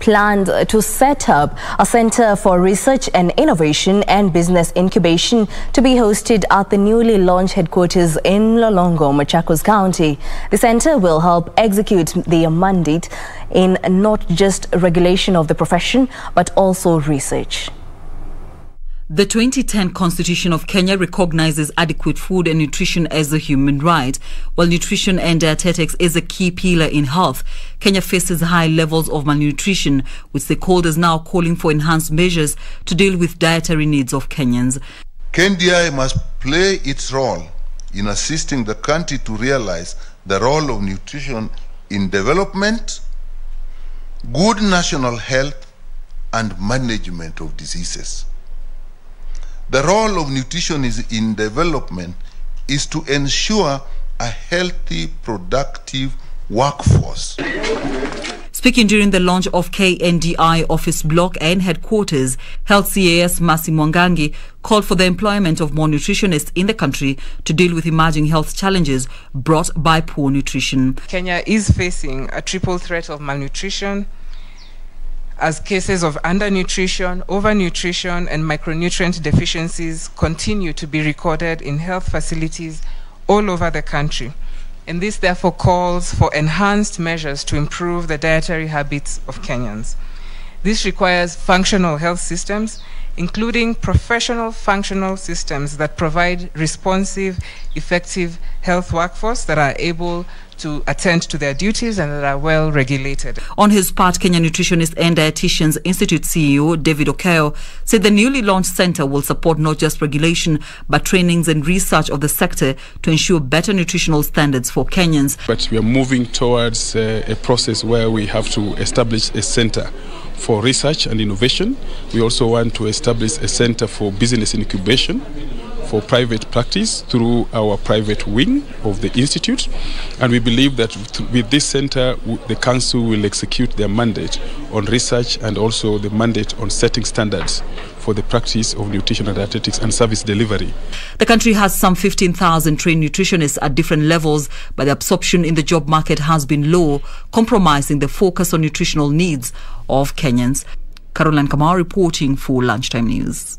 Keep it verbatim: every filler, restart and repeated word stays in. planned to set up a Center for Research and Innovation and Business Incubation to be hosted at the newly launched headquarters in Mlolongo, Machakos County. The center will help execute their mandate in not just regulation of the profession, but also research. The twenty ten Constitution of Kenya recognizes adequate food and nutrition as a human right. While nutrition and dietetics is a key pillar in health, Kenya faces high levels of malnutrition, with stakeholders now calling for enhanced measures to deal with dietary needs of Kenyans. K N D I must play its role in assisting the country to realize the role of nutrition in development, good national health, and management of diseases. The role of nutrition is in development is to ensure a healthy, productive workforce. Speaking during the launch of K N D I office block and headquarters, Health C A S Masim Wangangi called for the employment of more nutritionists in the country to deal with emerging health challenges brought by poor nutrition. Kenya is facing a triple threat of malnutrition, as cases of undernutrition, overnutrition, and micronutrient deficiencies continue to be recorded in health facilities all over the country. And this therefore calls for enhanced measures to improve the dietary habits of Kenyans. This requires functional health systems, including professional functional systems that provide responsive, effective health workforce that are able to attend to their duties and that are well regulated. On his part, Kenya Nutritionists and Dieticians Institute C E O David Okeo said the newly launched center will support not just regulation but trainings and research of the sector to ensure better nutritional standards for Kenyans. But we are moving towards uh, a process where we have to establish a center for research and innovation. We also want to establish a center for business incubation for private practice through our private wing of the institute, and we believe that with this center the council will execute their mandate on research and also the mandate on setting standards for the practice of nutrition and dietetics and service delivery. The country has some fifteen thousand trained nutritionists at different levels, but the absorption in the job market has been low, compromising the focus on nutritional needs of Kenyans. Caroline Kamau reporting for Lunchtime News.